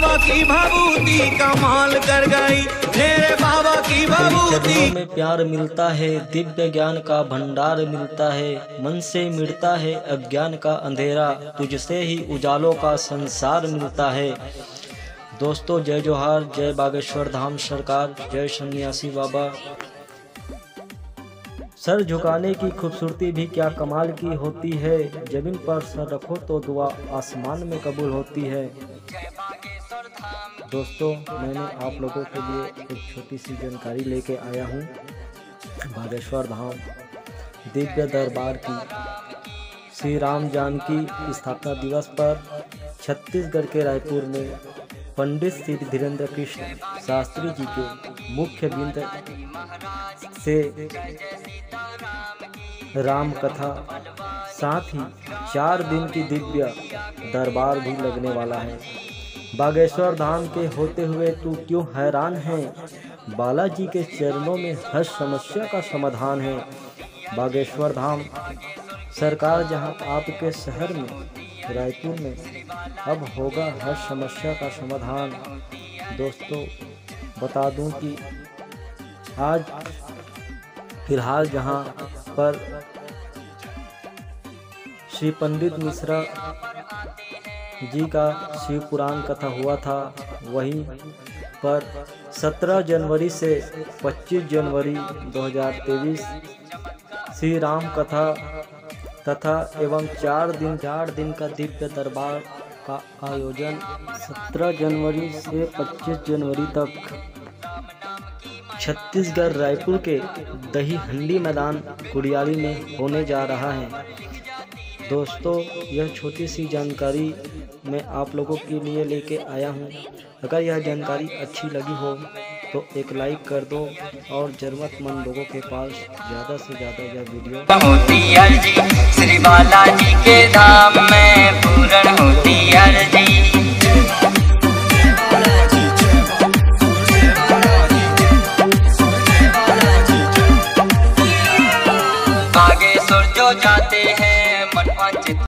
बाबा की भभूति कमाल कर गई, मेरे बाबा की भभूति में प्यार मिलता है, दिव्य ज्ञान का भंडार मिलता है, मन से मिटता है अज्ञान का अंधेरा, तुझसे ही उजालों का संसार मिलता है। दोस्तों जय जोहार, जय बागेश्वर धाम सरकार, जय संन्यासी बाबा। सर झुकाने की खूबसूरती भी क्या कमाल की होती है, जमीन पर सर रखो तो दुआ आसमान में कबूल होती है। दोस्तों मैंने आप लोगों के लिए एक छोटी सी जानकारी लेके आया हूँ। बागेश्वर धाम दिव्य दरबार की श्री राम जानकी स्थापना दिवस पर छत्तीसगढ़ के रायपुर में पंडित श्री धीरेन्द्र कृष्ण शास्त्री जी के मुख्य बिंदु से राम कथा, साथ ही 4 दिन की दिव्य दरबार भी लगने वाला है। बागेश्वर धाम के होते हुए तू क्यों हैरान है, बालाजी के चरणों में हर समस्या का समाधान है। बागेश्वर धाम सरकार जहां आपके शहर में रायपुर में अब होगा हर समस्या का समाधान। दोस्तों बता दूं कि आज फिलहाल जहां पर श्री पंडित मिश्रा जी का शिव पुराण कथा हुआ था, वहीं पर 17 जनवरी से 25 जनवरी 2023 श्री राम कथा तथा एवं 4 दिन का दिव्य दरबार का आयोजन 17 जनवरी से 25 जनवरी तक छत्तीसगढ़ रायपुर के दही हंडी मैदान कुड़ियारी में होने जा रहा है। दोस्तों यह छोटी सी जानकारी मैं आप लोगों के लिए लेके आया हूं। अगर यह जानकारी अच्छी लगी हो तो एक लाइक कर दो और जरूरतमंद लोगों के पास ज़्यादा से ज़्यादा यह वीडियो पहुँची। श्री बालाजी के धाम में